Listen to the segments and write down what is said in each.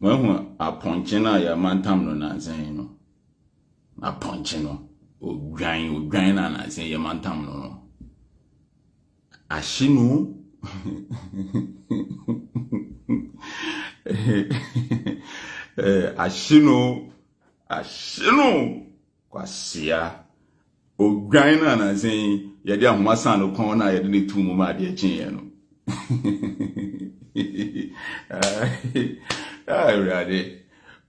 When a ponchina, your man tamron, and saying, no, a ponchino, or grind, and I say, your man tamron. Ashinu, ashinu, ashinu, quasia, or grind, and I say, your dear Massan, or corner, I didn't two more, dear Chino. I ready.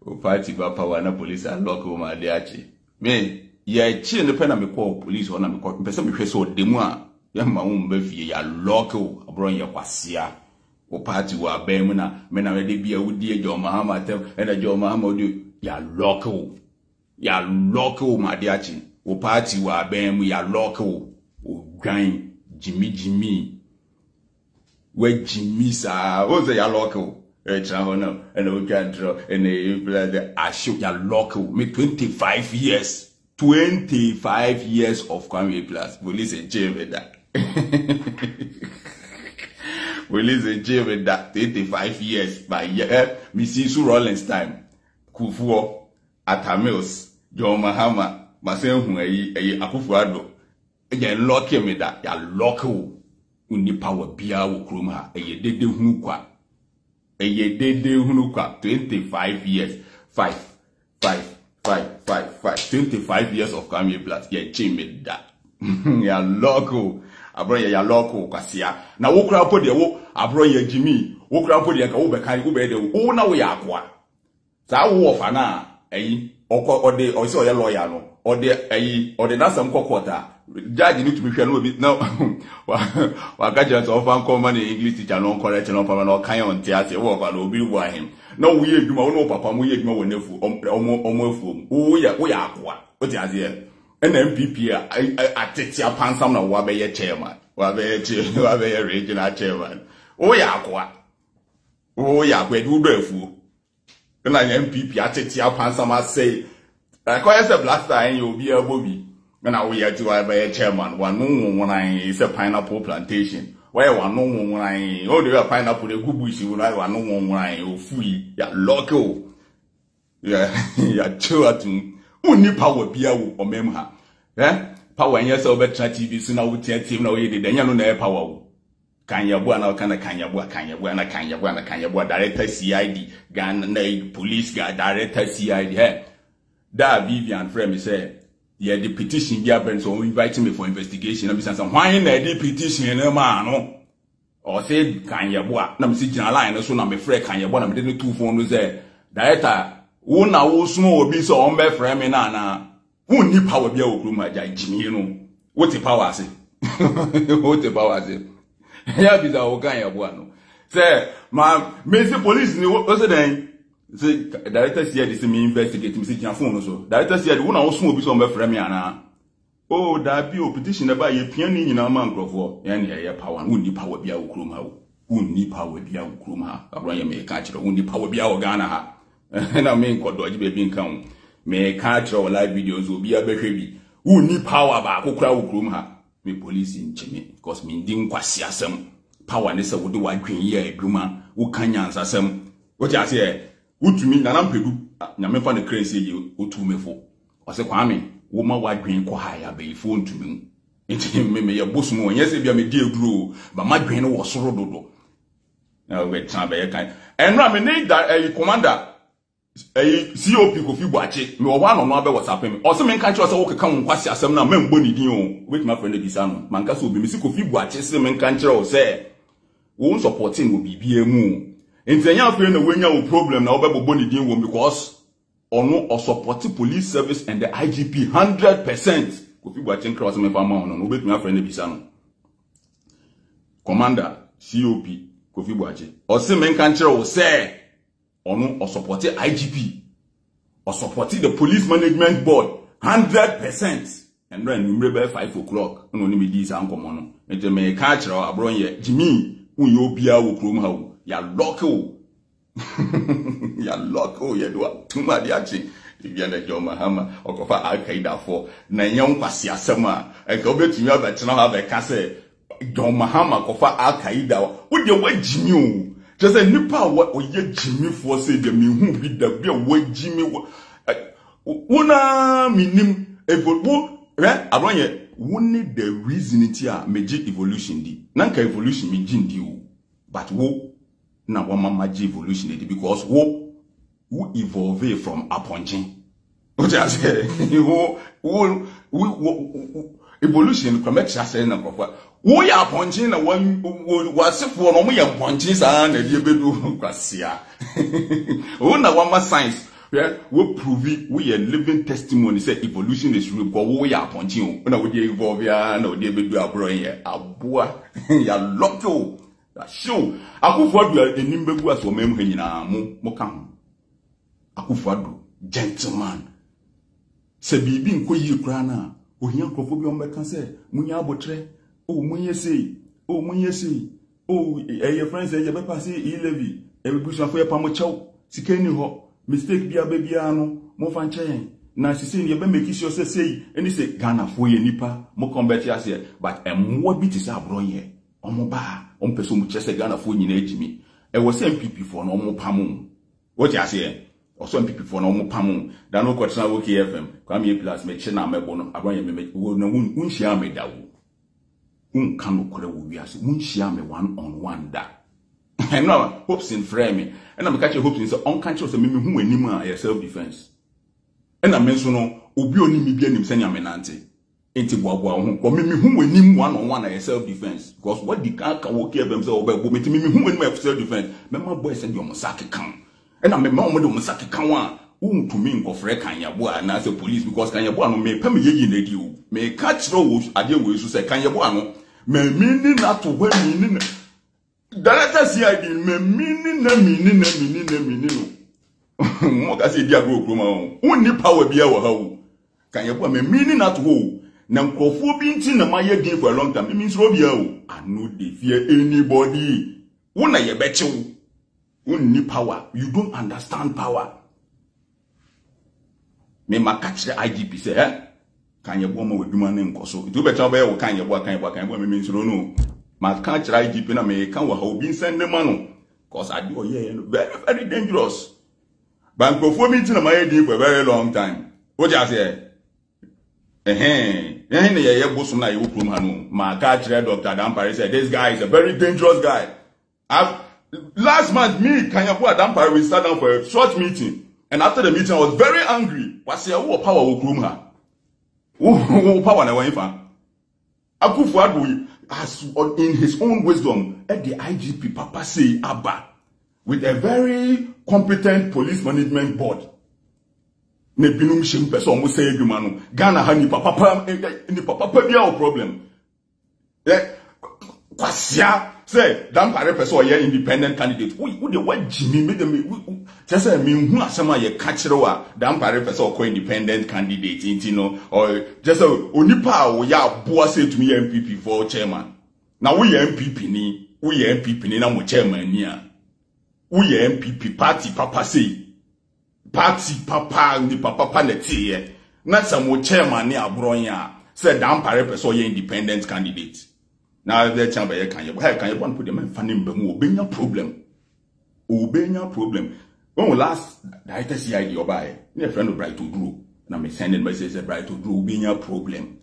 O party papa wana police and local my deachi. Me, ye chin the pen and me call police or not because me so demua. Yamma umbefi ya local Abronye kwasia. O party wa bemuna mena ready be a wood dear John Mahama tell and a John Mahama do ya local. Ya local my deachi. O party wa bem ya local. O grind Jimmy. Where Jimmy sa was ya local. And we can draw and I shoot your local me 25 years. 25 years of Kwame A Plus. Police and jail with that. Police and jail with that 25 years by Mrs. Sue Rollins time. Kufuor Atamils John Mahama Masenhu Akufo-Addo. Again lock him with that your local unipower bia wo kroma e dede hu kwa. Eye dede hunuka 25 years 5 25 years of Kwame A Plus ye chimid da ya local Abronye ya local kwasia na wo kra po de wo Abronye Jimmy wo kra po de ka wo be kan wo be de wo na wo ya akwa za wo ofa na eyi okọ ode o se o ye lawyer no ode eyi ode na sam kokota judge need to be hwe no obi na wa ka judge of an common English teacher no correct no papa no kan on tia se wo kwa no obi wo ahim na wo ye adwuma wo no papa mo ye adwuma wo nefu omo afu wo ya akwa wo ti ase e na MPP atetia pansam na wo be ye chairman wo be ye regional chairman wo ya akwa edu do afu na MPP atetia pansam asay akwa se blaster en ye obi abobi. When I wear to a chairman, one no one is a pineapple plantation. Where one no one I oh, the pineapple, the good bush, you like one no one I oh, free, ya local. Ya children, only power beer or memha. Eh? Power and yourself better TV sooner would tell him no, you didn't know their power. Kanyeboa, director CID, Ghana, police guy, director CID. That Vivian Frame said. Yeah, the petition be open, so inviting me for investigation. I'm saying, why in the petition, man? Or say, Kanyeboa. I'm sitting online, so I'm afraid Kanyeboa. I'm doing 2 phones there. Director, who now small be so on my frame and Anna? Who need power be able to my judge? You know, what's the power? Say, what's the power? Say, yeah, be the Kanyeboa. No, say, ma'am, miss the police. What's the name? The director said, "This is me investigating." Mr. Janfone so. Director said, "Who na osumo biso me frame yana?" Oh, that be petition about ye piani na man grofo. Yani ye power. Who ni power biya ukrum ha? Who ni power biya ukrum ha? Abronye me kachiro. Who ni power biya ogana ha? Na me nkodo jibe bi nkan. Me kachiro live videos obiya behwebi. Who ni power ba kokra ukrum ha? Me police nchime because me ndi nkwasi asem. Power ne se wo de wadwen ye adwuma. Wo kanyansa asem. Wo ti ase Utu mi na nampedu na mefa ne currency ye otumefo ose Kwame wo ma wadwen ko ha ya beifo ntumi nti me ye bosumo onye se bia me die duro ba madwen wo soro dodo na we tamba ye kan enra me ne da commander COP ko fi gbache me wo anọ no abe WhatsApp me ose me nka che ose wo keka won kwasi asem na membo ni din o wait my friend bi sa no man ka so obi me si ko fi gbache se me nka che ose wo supporting obi bia mu in the young friend, when you problem now, because ono or support police service and the IGP 100%. If you watching cross my family, wait my friend Bisano. Commander COP, Kofi Boache. Or say men country or say ono or support IGP or support the police management board 100%. And then we 5 o'clock. No need this uncommon. And the men country or Abronye Jimmy, who you be our room how. Ya local, ya local. Ya do a too much action. If you are John Mahama or Kofa Al-Qaeda for na young pasia sema, I go back to me about to have a case. John Mahama Kofa Al-Qaeda. What the way Jimmy? Just a nipa what or ye Jimmy for say the me who be the be away Jimmy Wuna minim evolve right Abronye wone the reason it ya meji evolution di nanka evolution me jin di o but wo na wama maji evolution di because wo evolve from Abronye. What I say wo evolution come make sense na proper. We are punching and one was for only a punches and a little Gracia. One of our science, we prove we are living testimony. Say evolution is real, but we are punching. Now we evolve, no, they will be a brain, a boy, a lotto. Show Akufo-Addo a nimble was for memory in a mocam. Akufo-Addo, gentleman. Say, be being quite Ukraine, who young Kofobium can say, Munya Botre. Oh, when you say, oh, when you say, oh, your friends say, you're passing a levy, every bush of a pamocho, Sikeni ho, mistake be a babyano, more fan chain. Now, she's saying, you're making sure say, and they say, Ghana for your nipper, more combat here, but a more bit is Abronye, or more bar, on person which is a Ghana for you age me. And was MPP for no more pamoon. What you say? Or some people for no more pamoon. There are no questions about KFM, come here, plus make sure I'm a bonum, Abronye make, will no one share me that. Uncano Korea will be as Munchiame one on one da. And now hopes in frame, and I'm catching hopes in the unconscious and mimim who anima a self defense. And I mention Ubio Nimibian Senyaminante. Ain't it Wabwa, or mimim who anim one on one a self defense. Because what the car can walk here themselves by women to mimim who anima self defense. Mamma boys and your Mosaki come. And I'm a mamma Mosaki Kawa. To me, for Frank Kanyeboa and as a police because Kanyeboa no may permit you. May catch those at your ways to say Kanyeboa no. May meaning not to win meaning. Director CID may meaning a meaning a meaning a meaning. What I say, dear Groma, only power be our hoe. Kanyeboa may meaning not woe. Now, Kofobi in the Maya game for a long time, it means Robio. I know they fear anybody. One I bet you. Only power. You don't understand power. Me catch the IGP say, eh? Kanyeboa mo we duma nko so. It be tell be we Kanyeboa me nso no. Ma catch the IGP na me kan wa ha obi send dem no. Cause I do here very very dangerous. Bank performing na my dey for very long time. O ja say eh na ye bosom na ye wo krom ha no. Ma catch the Dr. Dampare say this guy is a very dangerous guy. Last month me Kanyeboa Dampare we sat down for a short meeting. And after the meeting, I was very angry. Was say, "Oh, power will groom her. Oh, power na wanifa." Akufo-Addo, as in his own wisdom, at the IGP Papa say Abba, with a very competent police management board. Ne binum shim person must say Ghana hani papa be our problem. Kwasia say Dampare person here independent candidate. Who the word Jimmy made them. Just a mean who are some of your catcheroa, Dampare person or independent candidate, you know, or just a unipa or ya boa say to me MPP for chairman. Now we MPP ni na mo chairman niya. We MPP party papa say. Party papa ni papa neti ye. Not some chairman ni Abronye. Say Dampare person ye independent candidate. Now the chamber ye can you put them in fanning bemu obenya problem. Obenya problem. When we last director CID or by a friend of Bright to Drew, and I'm sending messages that Bright to Drew being a problem.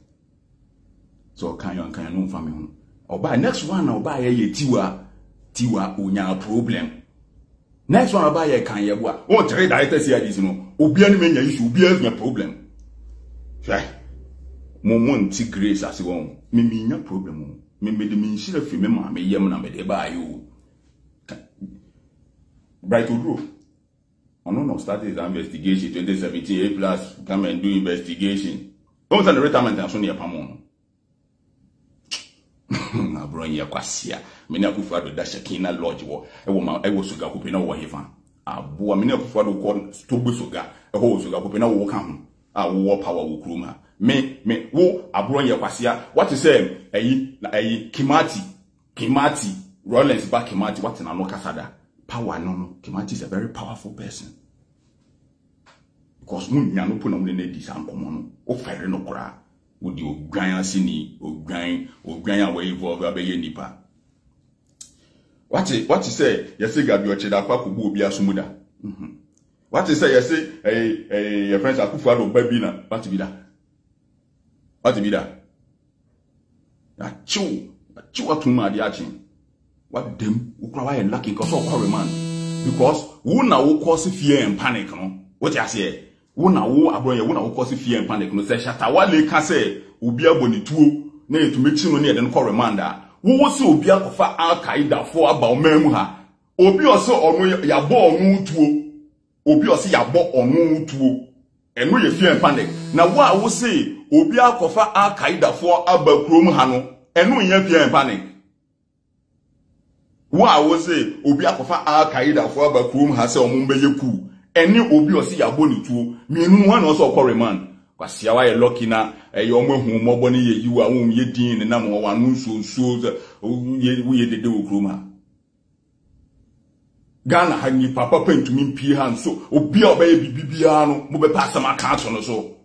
So can you know family? Or by next one, or by a Tiwa, unya problem. Next one, or by a Kanyeboa. Oh, three director CIDs, you know, Obian men, you should be as my problem. Momon tea grace as you own. Mimi, no problem. Mimi, the minister of female, me yamana, me by you. Bright to Drew. I don't know, started the investigation 2017, A Plus, come and do investigation. Don't send the retirement and Sonia Pamon. I brought you a quassia. Many of you for the Dashakina Lodge war. A woman, I was sugar whooping over here. A boy, many of you for the call Stobusuga, a whole sugar whooping over come. A war power will groom her. Me, who I brought you a quassia. What is him? A Kimati, Rollins back Kimati, what in a no Casada. Power no, Kimati is a very powerful person. Because when you are not putting on the net, this uncommon, or fair no cra, would you grind a sinny, or grind away for a baby nipper? What you say? You say Gabi Ochedakwa kubu obi asumuda. What you say? You say your friends Akufo-Addo baby na. What be that? What be that? That chew atuma di achin. What them? Ukrawa and lucky cause of our man. Because who na who cause fear and panic no? What you say? Who na who Abronye? Who na who cause fear and panic no? Say Shatta Wale can say obi aboni tuo. Na to make sure no near them call remanda. Who was so be a fa al Qaeda for about Memuha? Obi or so or no yabo on to Obi or see yabo on to and we fear and panic. Now, what I will say, Obi al Qaeda for about Kromhano and we fear and panic. What I will say, Obi al Qaeda for about Krom has a Mumbayaku and new Obi or see yabo to me one also call man. Kwasi awa lucky na yomo humo boni ye you are whom ye din na mo wanu so ye de ukruma. Ghana hangi papa paint to me pee hand so obia baby bibiano mube passa my carton or so.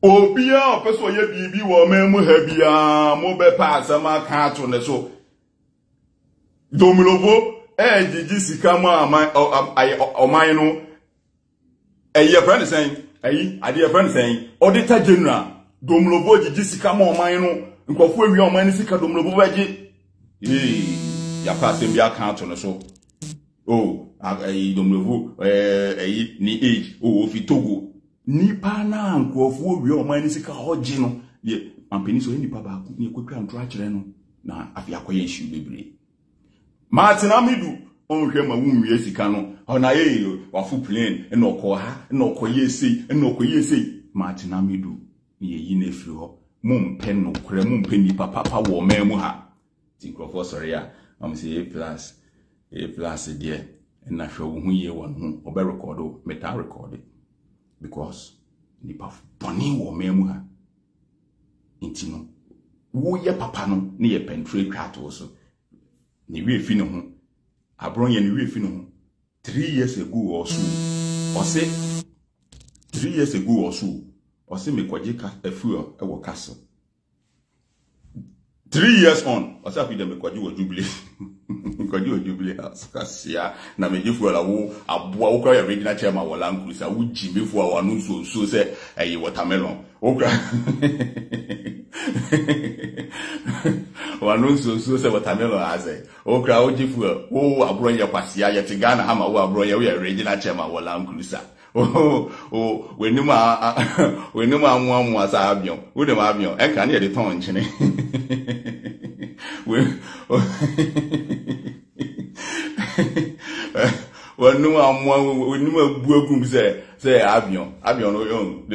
Obia peso ye bibi woman muhebia mube passa my carton or so. Domilovo did you kama my no your friend is saying I dear friend saying, Auditor General, Domloboji, Jessica Momino, and Kofu, your manisika Domloboji. You're passing your account on us all. Oh, I Domlobo, ni age, oh, Fitogo. Nipana, and Kofu, your manisika Hogino, ye, and Peniso, any papa, you could come to Rachel. Now, after your question, baby. Martin Amidu. Onke mawum yesika no ona ye wafu plane enoko ha enoko yesi enoko yesi martina midu ye yi na firi ho mumpe no kure mumpe ni papa papa wo memu ha tinkrofo sorry ya am say A plus there na hwe wo hu ye won hu obe record o meta record because ni papa boni wo memu ha intino wo ye papa no na ye pentre kwato so ni we fi no hu Abronye ni wefino 3 years ago or so. Or say 3 years ago or so. Or say me kwaje a fuel a war castle. 3 years on. Or say me kwaje wa jubilee. Kwaje wa jubilee house. Kasia na meje fuel a wo aboa wo kwa original chairman wa land cruiser wo jimi fuel wa no so say eh watermelon. Okra. Wanu so se watamelo aze okra ojifu o Abronye kwasi ya tigana hama o Abronye we regional chairman wala nkrusa o wenuma amwa asa abion we dem abion e kan ye de ton nchine we wenuma amwa wenuma buagum se abion no yon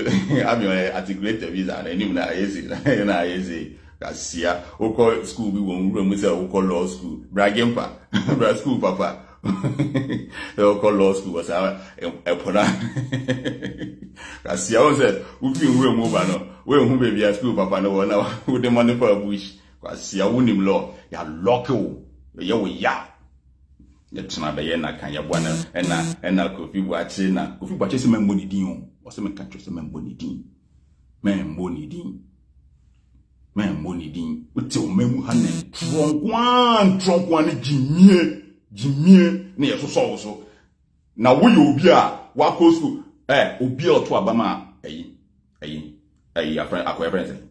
abion articulate visa na enim na easy Kasia, Oko school be one room with Oko law school. Bragempa, Brag school papa. Oko law school was our Epona. Kasia said, "We've been room over no. We're home baby at school papa no. Now with the money for a bush. Kasia won him law. Ya locko. Ya we ya. Ya tuna bayena Kanyeboa ena Kofi Buachi se memboni din. O se me catch se memboni din. Memboni din. Man, money din. We tell men who hand trunk one, Jimmy, near so. Now we obia, what goes to obia to Abama, a friend, acquaintance.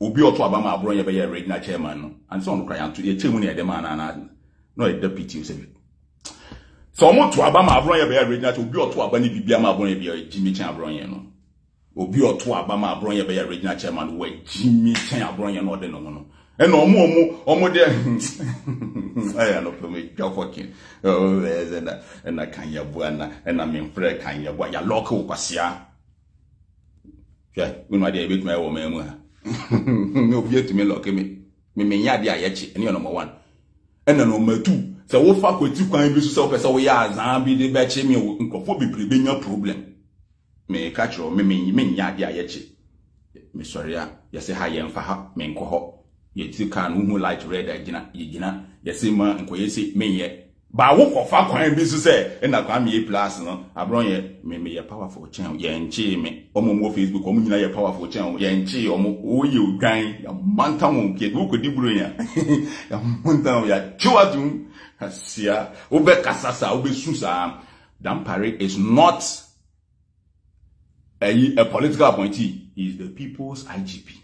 Obia to Abama, Abronye by a regular chairman, and some crying to a chairman at the man and no a deputy. Someone to Abama, Abronye by a regular to be or to Abani Bibiama, Abronye, Jimmy Chan Abronye. Obi or two Abama Abronye by a regional chairman where Jimmy Chan Abronye no de no. And no more there. I don't know me job working. Oh, and I Kanyeboa and I mean Fred Kanyeboa. Ya local Kasia. Yeah, we know they beat my woman. No, you to me lock me. Me yadia yachi and you're number one. And then number two. So what fuck with 2 points of us? We are Zambi de Bachi me will be preventing your problem. Me catch or me yadi ayechi. Me sorry ya. Yase ha yen faha me nkoho. Yeti kan umu light red yegina. Yase ma nko yesi me ye. Ba wo kofa kwan bi so se e na kwam ye plus no. Abronye me ye powerful channel ye nchi me. Omo mo Facebook omo nyina ye powerful channel ye nchi omo oye odwan ya mantam onke wo kodi buru ya. Ya mantam ya chua dum. Dampare is not a political appointee. He is the people's IGP.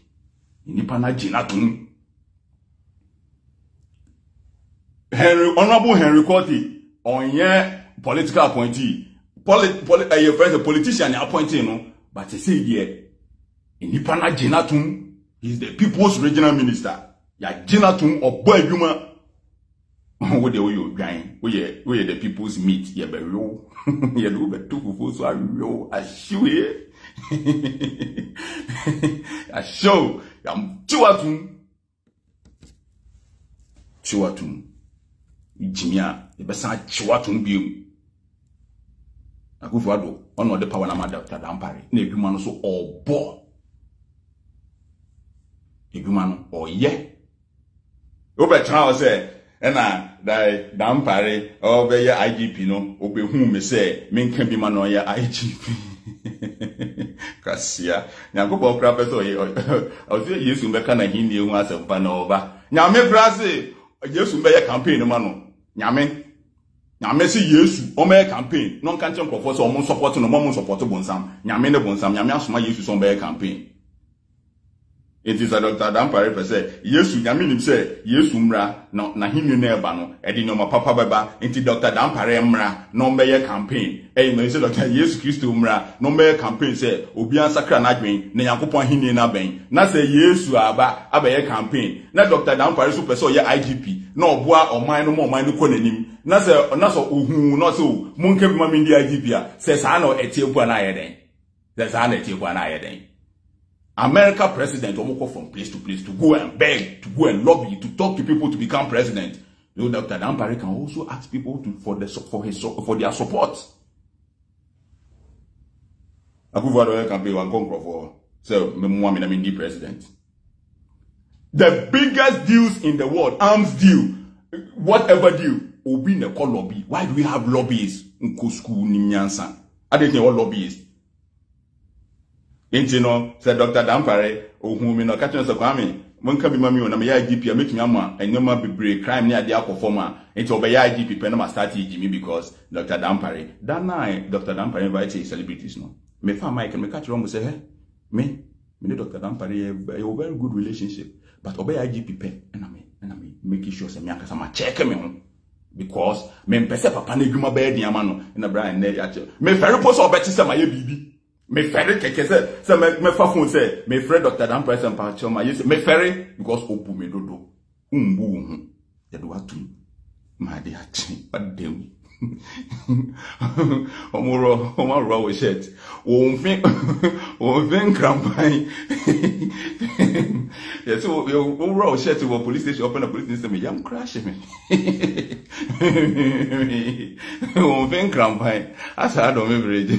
Honorable Henry Cortey, on your political appointee, your friend, a politician appointee, no, but he said here, Inipana Jinatum is the people's regional minister. Ya Jinatum or boy human. What the way you dying? Where the people's meet? Yeah, but yo, yeah, do but two fools are yo. I show here. I show. I'm Chuatum. Jimia, the best Chuatum view. Akufo-Addo, one of the power Dr. Dampare. Ne human so or bo. A human or ye. Over Charles said. Ena dai Dampare o be ya IGP no obehu me say me nka bi ma no ya IGP kasia nyagobo kra peso ye o se Yesu be kana hin ni hu asempa na oba nyame brase Yesu be ya campaign ma no nyame si Yesu o me campaign no nka nchen kofo so o mo support no mo support bonsam nyame ne bonsam nyame asoma Yesu so be campaign. It is a Dr. Dampare per se. Yesu nyaminim se Yesu mra no na hinu na eba no e di no ma papa baba enti Dr. Dampare mra no mbeye campaign e no se Dr. Yesu Kristo mra no mbeye campaign se obi ansakra na dwen na yakopon hinu na ben na se Yesu aba abeye campaign na Dr. Dampare so per se ye IGP na oboa oman no konanim na se ohun no se o monke bi ma ndi IGP a se sa na etiebu na yeden se sa na etiebu na yeden. America president omoko from place to place to go and beg, to go and lobby, to talk to people to become president. You know, Dr. Dampare can also ask people for their support. Akufo-Addo can be one conqueror for so the president. The biggest deals in the world, arms deal, whatever deal, will be in the call lobby. Why do we have lobbyists? Nkosku Nimyansa. I don't know what lobbyists. Intino said Dr. Dampare, oh, whom in a catching of army, one can be mammy on a IGP, make me and no more be brave crime near the performer. It's over IGP Penama started Jimmy because Dr. Dampare, that night Dr. Dampare invited celebrities. No, me found Mike and me catch wrong with her. Me, Dr. Dampare, a very good relationship, but obey IGP pen and I mean, making sure some young customer check me on because me pesa papa neguma bed yamano and a brand me ferry post or better my baby. Me ferry keke se me fafun se me friend Dr. Dampare and Pachoma yes me ferry because obu me dodo umbu the do atu ma de achi badem omoro we shirt o fin campaign yes we omoro we shirt we police station open the police station me jam crash me o fin campaign asa do me bridge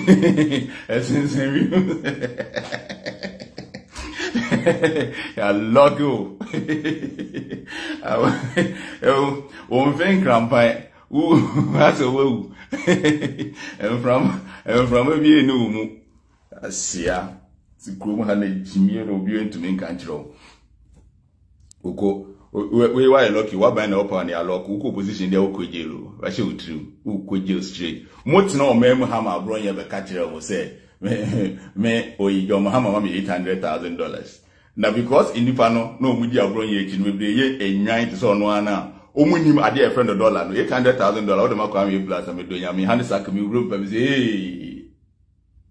ya logo o fin campaign. Ooh, that's a woo. And from a view, no, I see ya. The groom had a Jimmy or viewing to make control. Uko, we were lucky. What by no upon your lock, Uko position the Okojero. I should true. Uko straight. Much no memo hammer, Abronye the catcher will say, me, or John Mahama, mommy $800,000. Now, because in the panel, no, we are Abronye, we be a 9 to 1 now. Omunim ade e friend dollar no $800,000 what am I coming plus am do yam hand sack me room pam say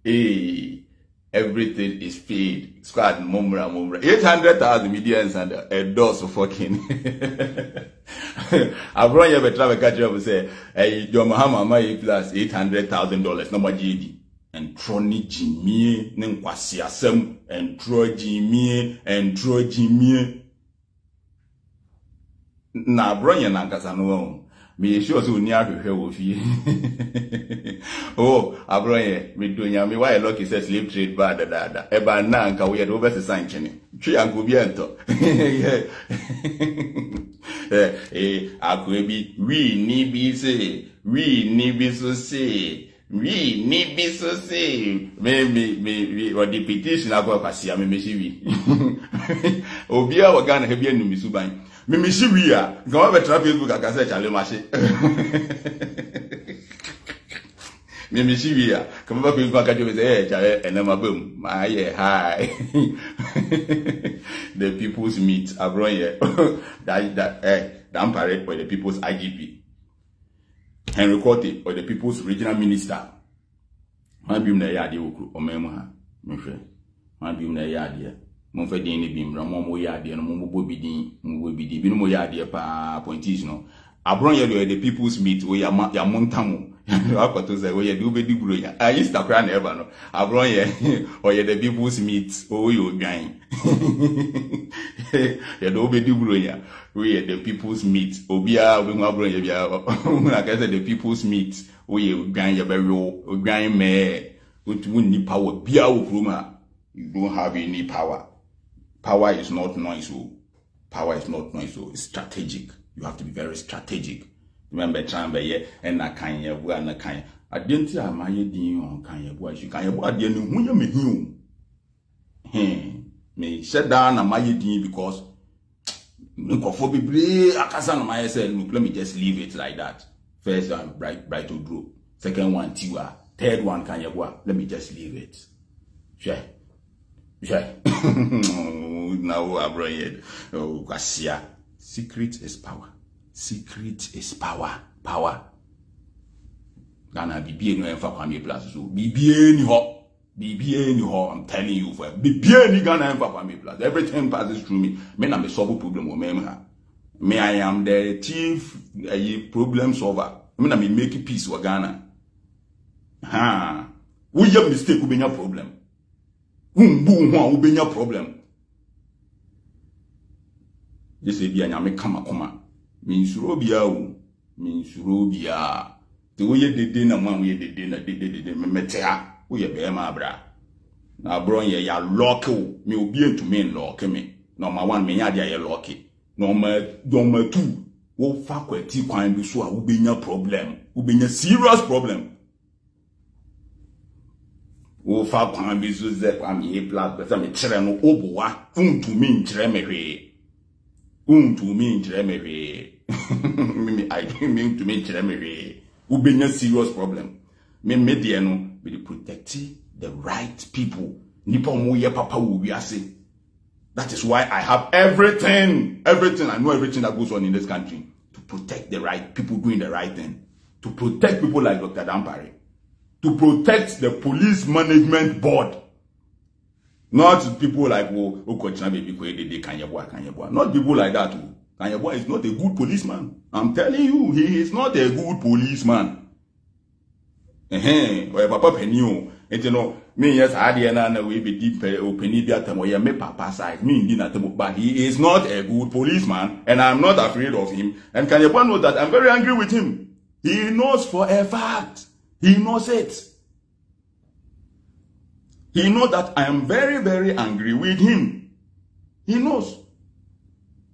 eh everything is paid squad mumra $800,000 medians and a doors fucking Abronye be travel catch say eh John Mahama my plus $800,000 no majidi and troni jimie ne nkwase asem and tro jimie na Abronye na kasano me sure so ni ahwehwe wo fie oh Abronye me do nya me why lucky say slave trade bad dada e ba na nka wo ye do be sesan kene twi anko bi ento akwebi we ni bi so say me what the petition akwa kwasi me shi bi obi a wo ga na he bi anu mi suban Mimi Shibuya, go better Facebook I can say Chalimashi. Mimi Shibuya, come back with Baka with the edge, and I'm a boom. My hi. The people's meet, Abronye. Dampare or the people's IGP. Henry Cortey or the people's regional minister. My beam the yard, you or Memoha, Mufre. My beam the yard, dear. Monfedini beam, Ramomo yardia, and Momo be the Binomo yardia, pa appointees. No, Abronye, the people's meet, where your Montamu, where you do be the Bruya. I used to cry never, no, Abronye, or the people's meet, oh, you're dying. You do be the Bruya, where the people's meet, Obia, we were Abronye, like I said, the people's meet, where you're dying, you're very low, dying, meh, which wouldn't power, be our groomer. You don't have any power. Power is not noise. Power is not noise. It's strategic. You have to be very strategic. Remember, Chamber, and I can't hear where I can't. I didn't hear my idea on Kanyeboa. You can't hear the new woman with you. Me shut down my idea because Nukofobibri, Akasan, myself, let me just leave it like that. First one, bright to group. Second one, Tiwa. Third one, Kanyeboa. Let me just leave it. Sure. Yeah. Now Abronye. Oh, Garcia. Secret is power. Secret is power. Power. Ghana BBA no enfa kwame plus so. BBA ni ho. BBA ni ho. I'm telling you for BBA ni Ghana enfa kwame plus. Everything passes through me. Me na me solve problem o me ha. Me I am the chief problem solver. Me na me make peace with Ghana. Ha. We your mistake we be your problem. Ubenya problem. This is Bianya me kama koma. Min surobia. The way you did dinner, man, we did dinner, did metea. We are Bema bra. Now, Abronye, ya locky. Me obey to me, locky me. Number one, me yadia locky. Number two, oh, fuck, where tea can be so. Ubenya problem. Ubenya serious problem. Oh, far can be so zep, I'm A Plus, but I'm a tremor, oboa, to mean tremery. To mean tremery. I mean to mean tremery. Who be no serious problem. Me mediano, be protecting the right people. Nippon, ye papa will be assay. That is why I have everything. Everything, I know everything that goes on in this country. To protect the right people doing the right thing. To protect people like Dr. Dampare. To protect the police management board. Not people like, oh, not people like that. Kanyeboa is not a good policeman. I'm telling you, he is not a good policeman. Papa Penio, you know, me, yes, I did not we be deep me papa side, me, but he is not a good policeman, and I'm not afraid of him. And Kanyeboa knows that I'm very angry with him. He knows for a fact. He knows it. He knows that I am very, very angry with him. He knows.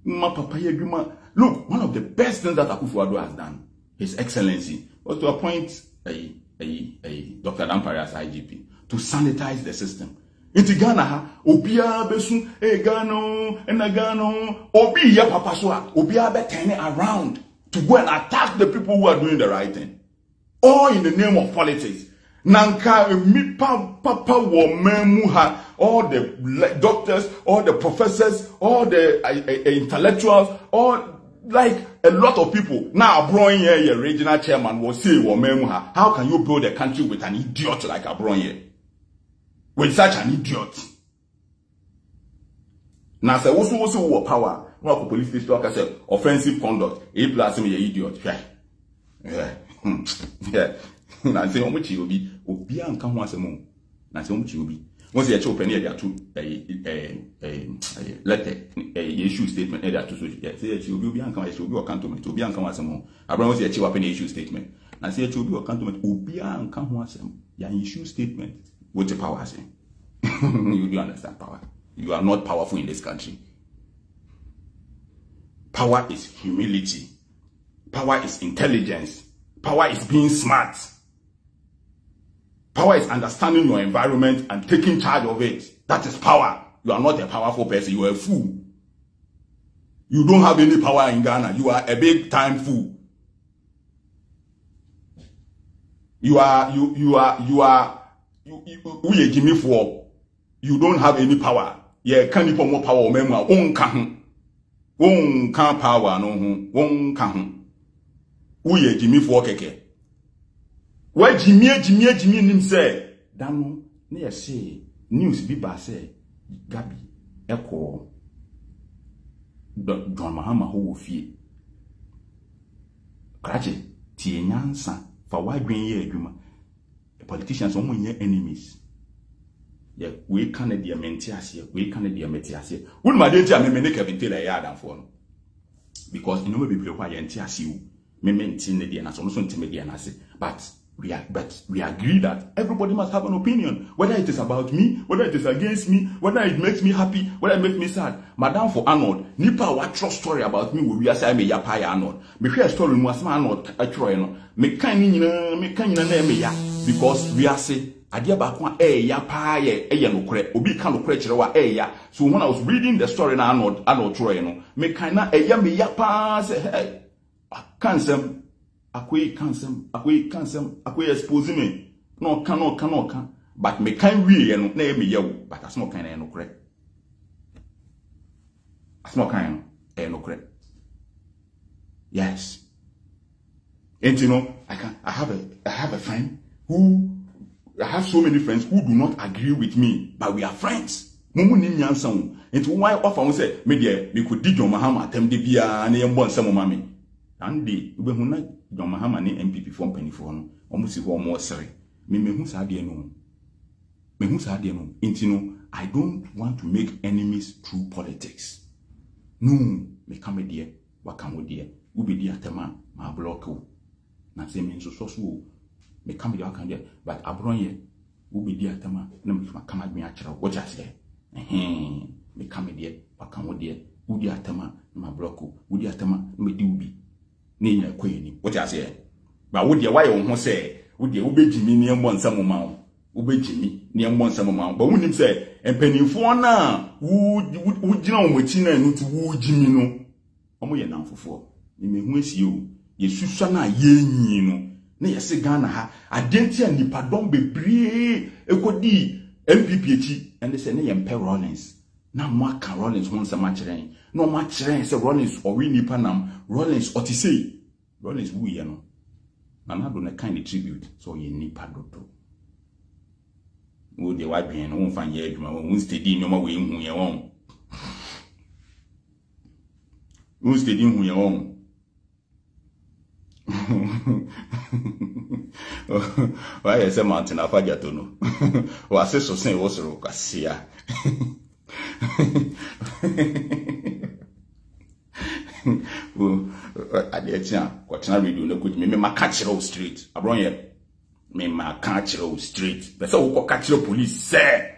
Look, one of the best things that Akufo-Addo has done, His Excellency, was to appoint a Dr. Dampare as IGP to sanitize the system. Inti Ghana, Obia Besu, Egano, Enagano, Obia Papaswa, Obia Betene around to go and attack the people who are doing the right thing. All in the name of politics. Nanka mi papa womemuha. All the doctors, all the professors, all the intellectuals, all like a lot of people. Now Abronye, your regional chairman, will say womemuha. How can you build a country with an idiot like Abronye? With such an idiot. Now say also power. No police station offensive conduct. A plus me an idiot. Yeah. Yeah. Yeah, I say how much you will be. Obiang can once a month. I say how much you will be. Once you open here, there are two letter, issue statement. There are two. Say you will be Obiang can. You will be or can't do it. Obiang can once a month. I promise you, you open issue statement. I say you will be or can't do it. Obiang can once a month. Your issue statement. What's the power? I say you do understand power. You are not powerful in this country. Power is humility. Power is intelligence. Power is being smart. Power is understanding your environment and taking charge of it. That is power. You are not a powerful person. You are a fool. You don't have any power in Ghana. You are a big time fool. You don't have any power. Yeah, can you put more power? Memo, won't power no, won't come. Uye Jimmy for keke. Why Jimmy nim say? Dano, near say, news be by say, Gabi, Echo, John Mahama who fear. Cratchet, Tienyan son, for why green ye human. Politicians only your enemies. Yeah, we can't be a mentiasia, we can't be a mentiasia. Would my dear me make a ventilla yard and for because you know we be why antias you may maintain the and assumption to media and say, but we agree that everybody must have an opinion, whether it is about me, whether it is against me, whether it makes me happy, whether it makes me sad. Madame for Arnold, Nipa what trust story about me will reassign me yapaya Arnold. Me share story was my Arnold a troyano. Me can because we are say Adia Bakwan ya paye eya no kure obi ka no kure kire wa eya. So when I was reading the story na Arnold Troy no me kind na eya me ya pa say hey akwe expose me no kan but me kind we no na me yawo but as no kind na no kure as no kind e no kure. Yes, and you know I have a friend who I have so many friends who do not agree with me, but we are friends. Mumu ni nyansan. Into why often say, "Media, we could dig John Mahama tem de bia na yembo nsamo mame." And dey, we hu na John Mahama ni MPP form penifo no. Omo si ho omo sere. Me hu sa de no. Me hu sa de no. Into no, I don't want to make enemies through politics. No, me come there, wa come there. We be there tema, ma block o. Na say me so so me come here, I can do it. But Abronye, who be dear Tama, no, if I come at me actual, what I say. Me come here, but come with dear, who dear Tama, my blocko, who dear Tama, me do be. Nay, queen, what I say. But would your wife won't say, would you obey Jimmy near one some amount? Obey Jimmy near one some amount, but wouldn't say, and penny for now, would you know which in and to woo Jimmy no? Omo ye now for four. You may miss you, ye Susana ye, you know. Ne yesi Ghana ha adentia nipadom bebree ekodi MPP echi and say ne yempe Rollins na maka Rollins won sama cheren no ma cheren say Rollins or we nipa nam Rollins otisei Rollins wu ye no na na do na kind tribute so ye nipa dodo wo de wa dwen no won fan ye adwuma won steady no ma we hu ye won won steady hu ye won. Why is a mountain of Agatono? Was this so saying was a rock? Sia. I did not quite not read you. Could me my catcher street. Abronye, me my catcher street. That's all what catcher police say.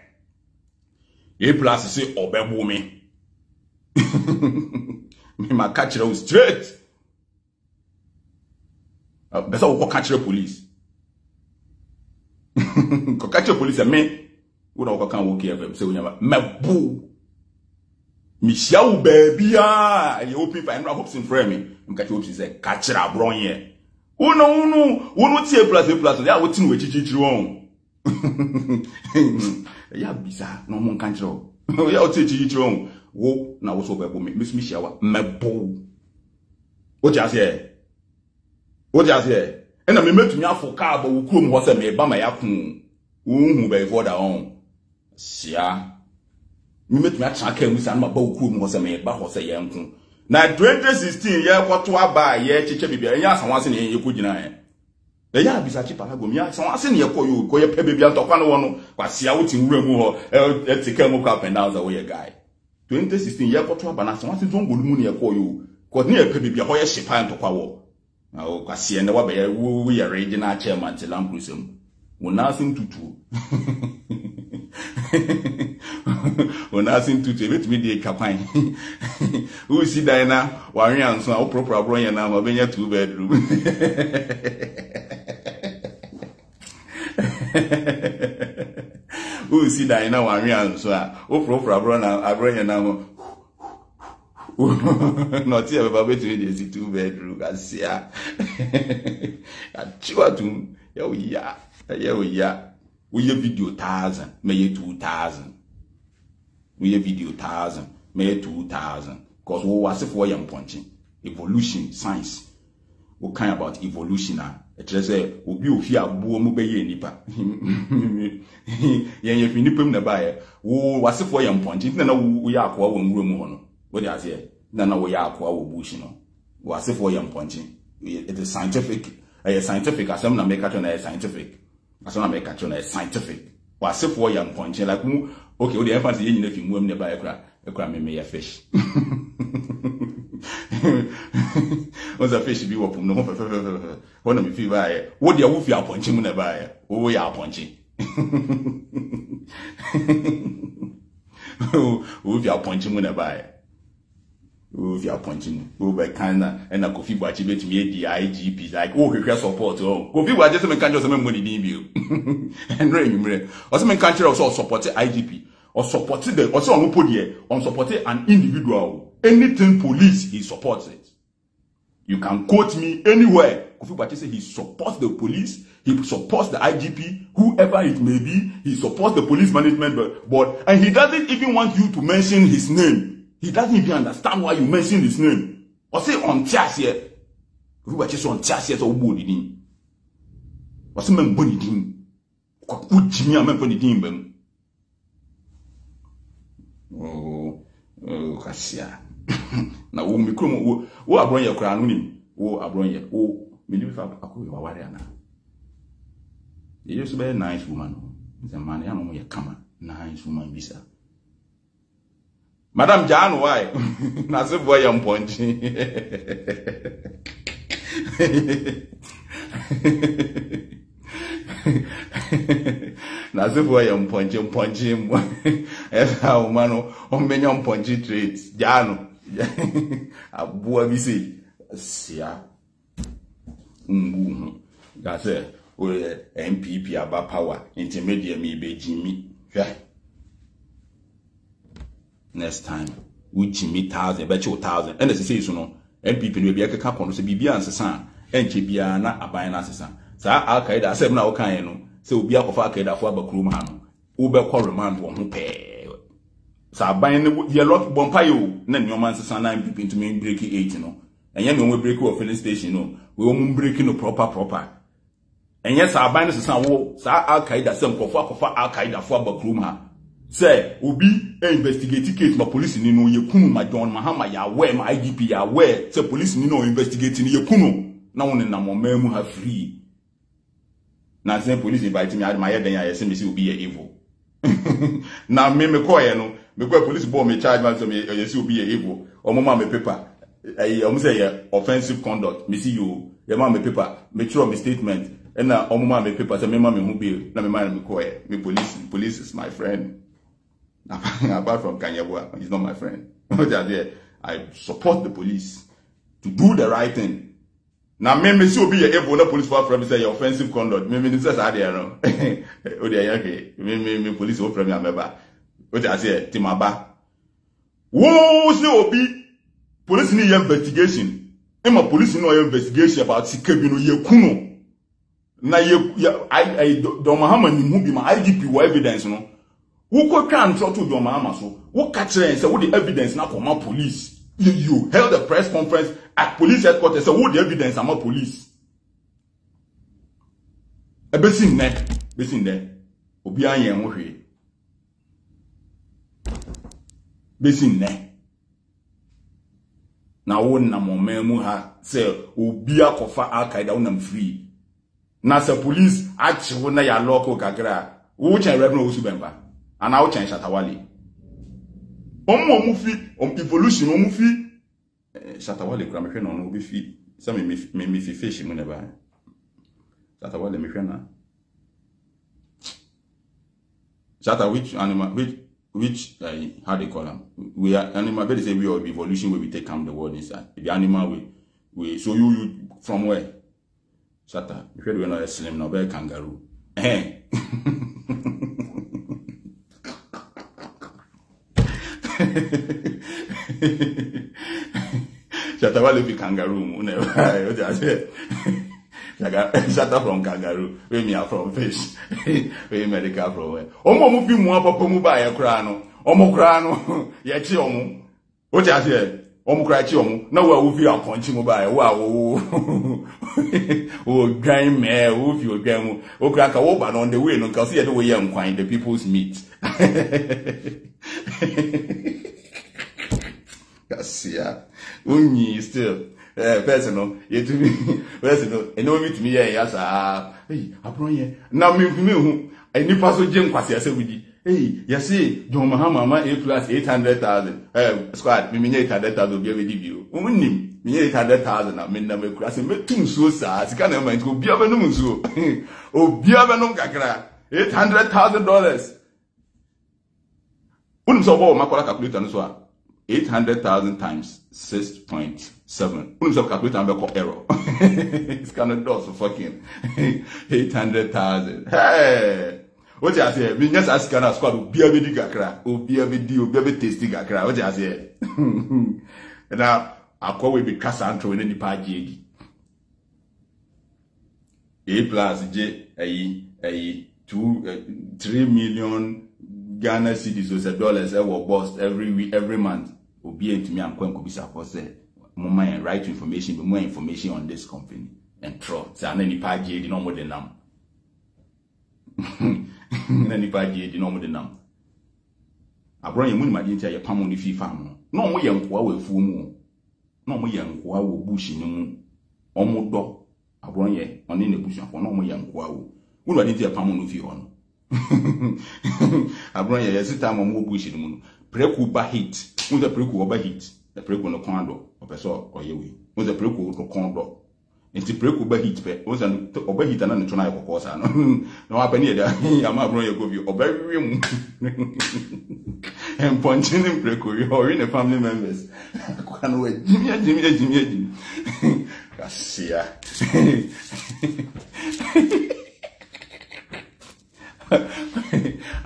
A plus say, obey woman. Me my catcher street. That's how we catch the police. Catch the police and me. We don't can walk here. Say we never. Me boo. Michelle baby ah. You open for him. I hope some friend me. I'm catch hope she say catch the brown here. Uno T plus. They are waiting with you wrong. Yeah bizarre. No one catch you. Yeah waiting you wrong. Whoa. Now what's over me? Miss Michelle. Me boo. What you say? What I say? And I remember to me for car, but we couldn't was a me by my yakun. Who by for their own. Sia. Remember to me a chunk and we send my bow coom was a me by Hosea Yankun. Now 2016, yeah, what to buy, yeah, Chichabi, and yes, I was in your good night. The yard is a cheap alagumia, so I send your call you, call your baby out of one, but see out in Remo, let's take a cup and now's away a guy. 2016, yeah, what to buy, and I want to go moon call you, because near baby, a hoya ship and to quarrel. Oh, Cassia, and what we are arranging our chairman to Lamb Cruisum. We're nothing to do. We're nothing to do. Let me be a capine. Who see Diana, Warriors, now proper Abronye now, I'm in your 2-bedroom. Who see Diana, Warriors, now, proper Abronye now, Not here, but wait till they two bedroom and see her. And children, here we are, we have video 1,000, maybe 2,000. We have video 1,000, maybe 2,000. Because we was for young punching evolution science. We kind about evolution now. Say, will be of your boom obey nipa. Yan if you nip him the buyer, who was for young punching, then we are qua one room on. What does it? Then we are qua bushino. Was for young punching. It is scientific, a scientific, as some make on a scientific, as some make on a scientific. Was for young punching like who, okay, the emphasis in if you move nearby a crammy may a fish. What's a fish be up from no fever? One of me fever. What the wolf you are punching when I buy? Oh, you are punching. Oh, wolf you are punching when I buy. Wolf you are punching. Oh, by Kana and a coffee watch it me the IGP like, oh, you can support. Oh, coffee watch just some country or some money in you. And remember, or some country also supported IGP or supported the or some put here on supported an individual. Anything police, he supports it. You can quote me anywhere. Kofi Bache says he supports the police, he supports the IGP, whoever it may be, he supports the police management board, and he doesn't even want you to mention his name. He doesn't even understand why you mention his name. Or say on chas here. Kofi Bache says on chas here, so body din. Or say men body din. Kwaku jimia men body din bem. Oh, Cassia. Now, who me come? Who Abronye crown? Who Abronye? Who me live for Akufo Addo? They used to be a nice woman. It's a man. I know you come nice woman, visa. Madam John, why? That's a boy I'm punching. That's a boy I'm punching, punching. As a woman, on many on punchy traits, Jano. A boy, we see. Sia. That's it. Or MPP about power, intermediate me, be Jimmy. Next time, we Jimmy 1,000, bet you 1,000. And as I say, so no, MPP will be a cap on the Bibian Sassan, and Chibiana, a Biana Sassan. So I'll carry that 7 hour so be out of our kid for Bakrumano. Uber call remand won't pay. So buying the lot bompayo, then your man's son and people to me breaking 8, you know. And yet we break our filling station, you know. We won't break no proper. And yes, I bind us some woe, so I'll carry that some cofa Al Qaeda for Bakruma. Say, Ubi investigate case my police in no Yakuno, my John Mahama, ya where my IGP ya where, say police in no investigating Yakuno. Now and now, memu have free. Now, say police invite me out my head, and I assume this will be evil. Now, me, no. Because police board may charge man to me, you see, be a evil. Or mama, my paper. I say offensive conduct. Me see you. Your mama, my paper. Make sure my statement. And now, mama, my paper. So, my mama, my mobile. Now, my man, my coy. My police. Police is my friend. Apart from Kanyeboa, he's not my friend. I support the police to do the right thing. Now, me see you be a evil. No police for friend. Say your offensive conduct. Me ministers are there. No. Oh, they are okay. Me police for friend. I remember. What I say, Timaba. Whoa, so be police need investigation. I'm a police no investigation about Sikebino Yekuno. Now, I don't know how many movie my IGP were evidence. No, who could can't talk to your mama. So, what catcher and say, what the evidence now from my police? You held a press conference at police headquarters. So, what the evidence am my police? A basin there, basin there, Obianye and Mohe. Basin ne. Na wonna mo memu ha se obi akofa akaida wonna free. Na se police achi wonna ya loko gagra. Wo chen revenue osu bemba. Ana wo chen Shatta Wale. Omo mu fi evolution omo fi Shatta Wale kura me hwe na ono obi fi. Se me fi fish mu neba. Shatta Wale me hwe na. Shatta which animal which how they call them? We are animal. They say we are evolution where we take calm the world inside. The animal we so you from where? Shatta. You said we're not a slim now, we're kangaroo. Eh? Shatta Wale be kangaroo. Shatta from kangaroo. We me are from fish. We America from where? Omo mu bi mu apopo mu ba ya kra no. Omo kra no ye chi omo. What you say? Omo kra chi omo. Na wa wo fi aponchi mu ba ya. Wa wo. O gain me, o fi o gain mu. O kra ka wo ba on the way no ka see the way am kwan the people's meet. Cassia, Unyi still, personal, yet to me, personal, and no meet me, yes, hey, Abronye, now me, and you pass with Jim Cassia, hey, yes, see, John Mahama, A Plus 800,000, squad, me 800,000 will be you. Woman, me 800,000, I mean, I'm crossing, but two so sad, can't I mind go Biabanum so? Oh, Biabanum Cacra, $800,000. Unsobo, Macola calculator, and so 800,000 times 6.7. Unso calculator and call error. It's kind of does fucking 800,000. Hey, what you say? We just ask a squad of BABD Gakra, or BABD, or BABD Tasty Gakra. What you say? Now, I call we be Cassandra in any part JD. A plus J, a 2, 3 million. Ghana cities was $1 were bust every week, every month. Obedient to me, I'm going to be supported. More right information, but more information on this company and trust. And any part J did not more than them. Any part J did not more than them. I brought your money, my dear, your palm on the fee farm. No more young Hua will fool more. No more young Hua will bush in no more dog. I brought you on in the bush for no more young Hua. Who did your palm on the fee on? Abronye yesi time mo bushi ni mu preku ba hit mo the preku oba hit the preku no kondo opeso oyewe mo the preku no kondo nti preku ba hit pe mo san oba hit na nto na yekoko sa no no apani eda ama Abronye go bi oba wiwe mu and punching in preku or in the family members kwano we jimi kasia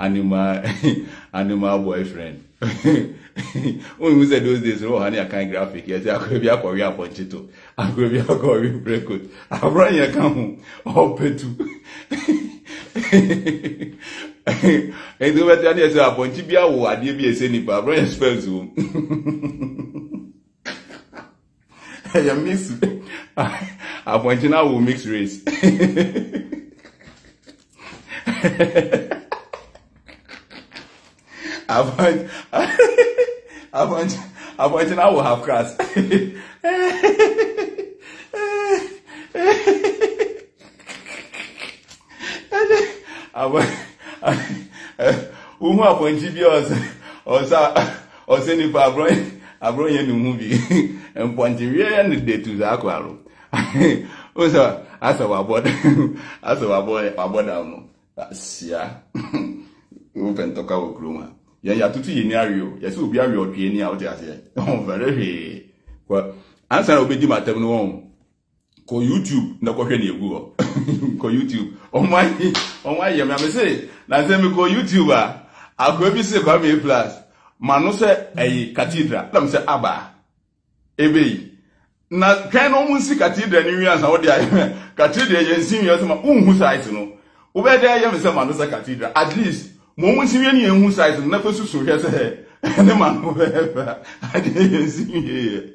animal boyfriend. When we said those days, oh, honey, I can't graphic. Yes, I could be a Korea ponchito. I could be a Korea breakut. I run your camp. Oh, petu. And do better than yourself. Ponchibia, oh, I did be a senior. I run your spells. I miss. I want you now will mix race. I want I will have class. I want send I brought you movie and pointing the day to the aquarium. Also, as a boy, Sia, open talk about Gruma. You are too near you. Yes, will be a real penny out there. Oh, very well. Answer obey my terminal. Call YouTube, no coffee near Google. Call YouTube. Oh my, you may say, now let me call YouTuber. I could be say, come here, plus. Manose, a cathedral. Let me say, Abba. Ebe. Now, can almost see cathedral in your answer. Cathedral, you see me as my own who's I to know. Over there, you have Manosa Cathedral. At least, moments in any who size and never so has a man over. I didn't see here.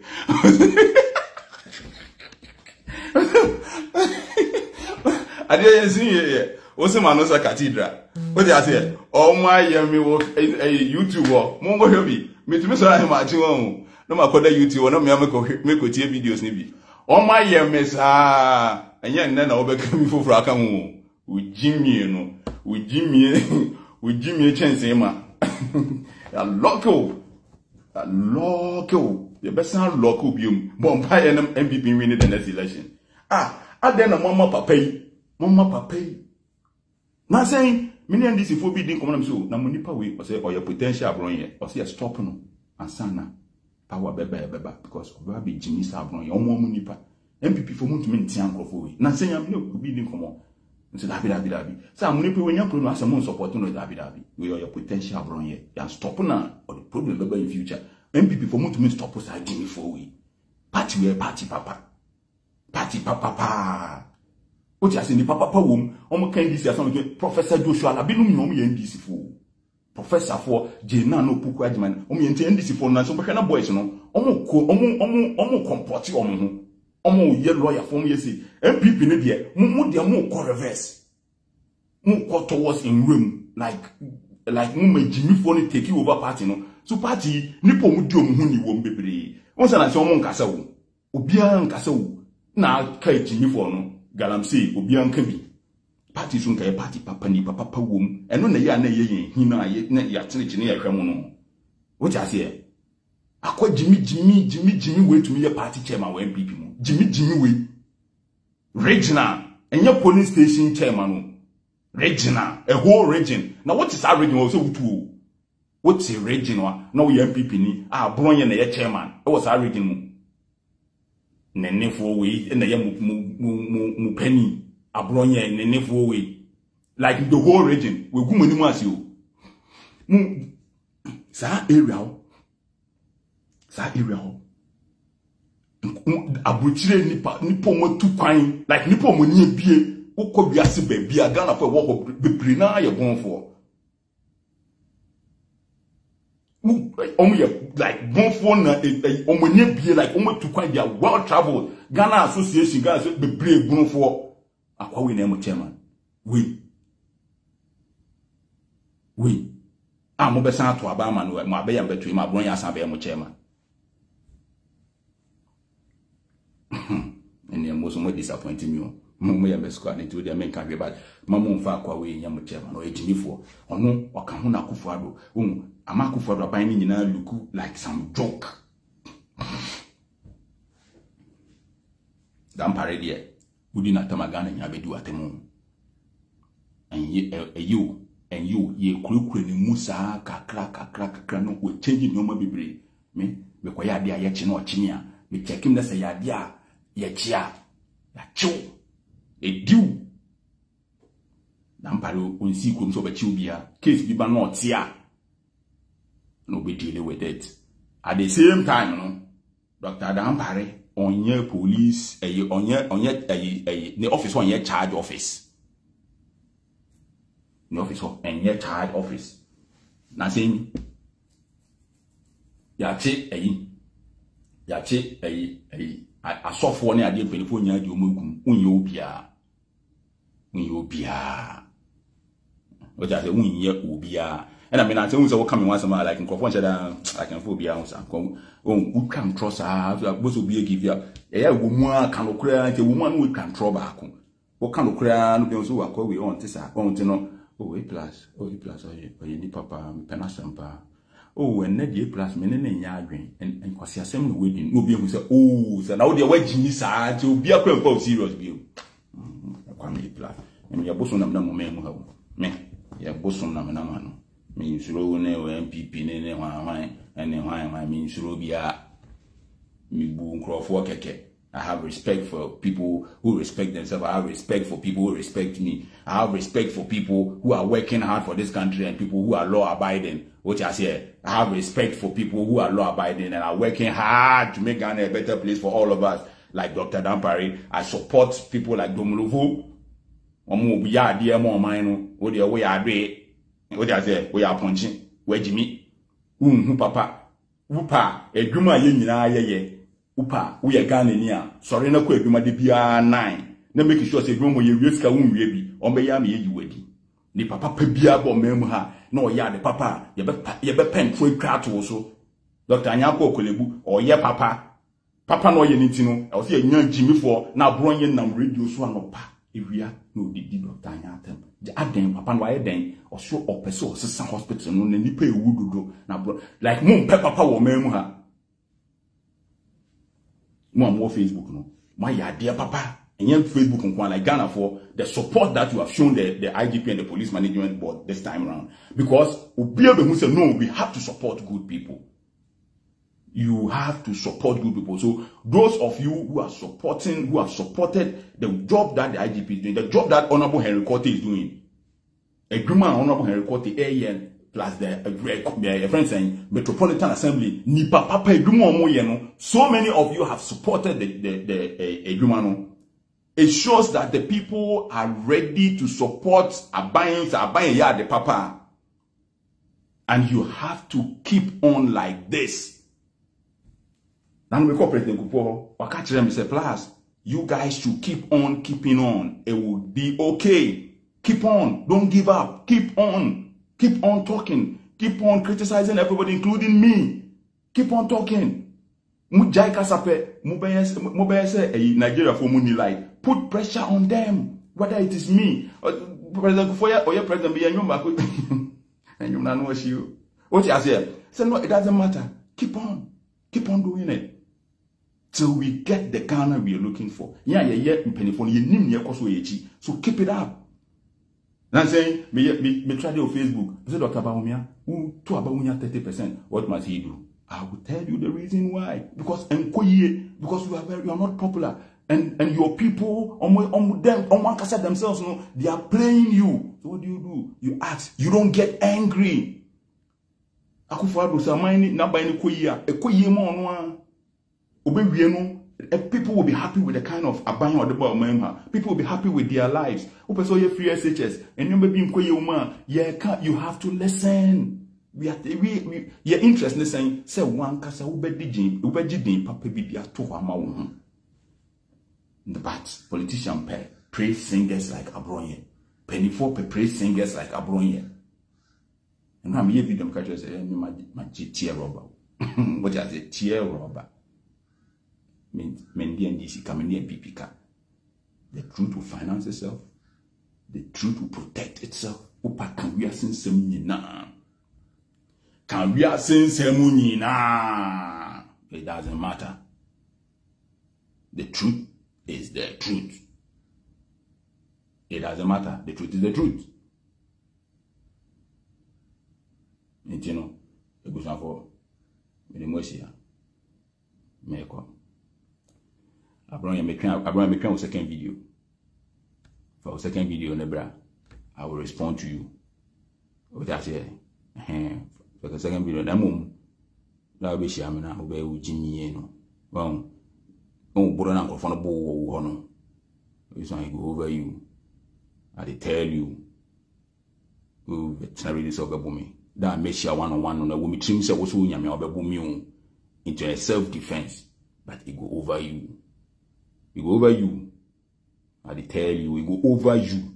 I didn't see here. Also, Manosa Cathedral. What I said, oh my yummy walk a YouTube walk. Mongo heavy. Me to miss I'm at your own. No, my quarter YouTube, no, me make a tear videos, maybe. Oh my yummy, ah, and yet none overcome for Frakamu. With Jimmy, chance, Emma. A local. The best sound local beam. Bombay and MPP winning the next election. I then a Mama Pape. Now saying, many and this is forbidden common so. Now, Munipa, we say, or your potential Abronye, or say a stop no, and Sana. Power beba, because Rabbi Jimmy's Abronye, or more Munipa. MPP for Moon to mean Tianco for it. Now saying, I'm no forbidden common. So I'm going to when you pronounce someone supporting with your potential Abronye. You are stopping now or the problem in the future. MPP for me to stop us I give me for we. Party where party papa. Party papa. What you are saying the papa womb, NDC as something Professor Joshua Labinum no me NDC for. Professor for Jena no Puku Adjiman. NDC for Nancy boys no. Omo comporti omo. Omo ye lawyer for me say MPP ne de mo de mo ko reverse. Mo ko towards in room like mo Jimmy for ni take over party no. So party nipo mu di omu ni wo mbebere won sa na se omu nkasa wo obia nkasa wo na kai jimi for no galamsey obia nka bi party so nka party papa ni papa pa wo mu eno na ye ana ye yen hina aye na ya tene jini ya hwe mu no wo ja se e akwa jimi we to me party chairman we MPP mu jimi we regional enye police station chairman no regional a whole region na what is our region so wutu what's a regional? No MPP ni Abronye na ye chairman. It was a regional. Nene for we and the mu penny Abronye nene for we like the whole region. We go many months you. Sa area. Abutire ni pomo tu kwani like ni pomo ni ebie. Uko biasi be bia Ghana for work be brina ye bon for. Like one phone, like almost to quite their well traveled Ghana Association. Guys, be brave, grown for Aqua name chairman. We I'm over San to Abaman, my bay and between my brain as a bear chairman. And then was more disappointing you. Mummy and Besquad into the main country, but Mamma Fakaway Yamu chairman or 84 or no or Kamuna Akufo-Addo. Amaku for the binding in a look like some joke. Dampare dear, who did not Tamagan and Yabedu at a moon. And you, ye crook in Musa, crack, will change no more be brave. Me, require dear Yachin or Chinia, me check him that's a yadia, yachia, yacho, a dew. Dampare will see comes over Chubia, case be not here. Nobody dealing with it. At the same time, no, Dr. Dampare on your police, on your office on your charge office. The office on your charge office. Nothing. I saw for near the telephone yard you move unyo bia. What I say unye. And I mean, I think we coming once a like in Crawford, I can phobia. Who can trust her? What will be a giver? A woman can cry, a woman who can throw back. What kind of cry? No, so I call we on this. I want to know. A plus, or you need papa, penasampa. Oh, and then A plus, meaning in Yagrin, and Cassia Samuel waiting. No, be who said, oh, so now they're waiting, sir, to be a crump of serious bill. Come A plus, and your bosom of the moment. Men, your bosom of the man. Means row ne MPP ne wine and wine I means robia me boom crop for keke. I have respect for people who respect themselves. I have respect for people who respect me. I have respect for people who are working hard for this country and people who are law abiding. Which I say I have respect for people who are law abiding and are working hard to make Ghana a better place for all of us. Like Dr. Dampare, I support people like Domuluvu. Omo ya dear more mine, or the way I do. What I say, we are punching. Where Jimmy? Who papa? Whoopa, a guma ye, Upa, we are Ghanaian. Sorry, no quick, you might be 9. No make sure say room where you risk a wound, baby, or may I be you ready. The papa pebia or memoha, no ya the papa, ye be pen for a crowd also. Dr. Anyako Kolebu, or ye papa. Papa no ye nitino, I was here young Jimmy for now bronze nam radio swan of pa. If we are no the Dr. Anyatem. The Adam, Papa, why then, or so or person, or some hospital, no, and you pay wood do now, like moon pepper power, memoha. More Facebook, no. My dear Papa, and young Facebook on Kwan like Ghana for the support that you have shown the IGP and the police management board this time around. Because Ubiabe who said, no, we have to support good people. You have to support good people. So those of you who have supported the job that the IGP is doing, the job that Honorable Henry Cortey is doing, a Honorable Henry Cortey, plus the friend saying Metropolitan Assembly ni papa edumo mo ye no. So many of you have supported the edumo no. It shows that the people are ready to support Abanye ya the papa. And you have to keep on like this. Now we call President Kupo, Wakachi them say plus. You guys should keep on keeping on. It will be okay. Keep on. Don't give up. Keep on. Keep on talking. Keep on criticizing everybody, including me. Keep on talking. Put pressure on them. Whether it is me. President Kufoya or your president, and you know what you. What you say? Say no, it doesn't matter. Keep on. Keep on doing it. Till we get the Ghana we are looking for. So keep it up. I'm saying, me try it on Facebook. I said, Dr. Bahumia, who to Bahumia 30%? What must he do? I will tell you the reason why. Because you are not popular, and your people themselves, no, they are playing you. So what do? You ask. You don't get angry. Akufo-Addo samani na ba ni koyia. E koyie mo no. People will be happy with the kind of Abanye or the boy member. People will be happy with their lives. Free SHS and you have to listen. We your interest in saying say one kasa ubedijin ubedijin papa bi dia to ama wo. But politician pay praise singers like Abronye. Penifo pay praise singers like Abronye. And I'm here with them catch say my tear robber. What is a tear robber? Mendi NDC coming near PPK. The truth will finance itself. The truth will protect itself. Opa can we ascend semunina? Can we ascend semunina? It doesn't matter. The truth is the truth. It doesn't matter. The truth is the truth. And you know, it goes on for the Mosia. May come. Abronye, make a second video. For a second video, Nebra, I will respond to you. What I say, for the second video, that mum, that be Shamina, obey Ujimieno. Well, oh, Burana, or Fonabo, or no. It's not go over you. I tell you, who veterinary this over me. That makes you 1 on 1 on a woman, trims was wooing me over boom into a self defense, but it go over you. We go over you. I tell you, we go over you.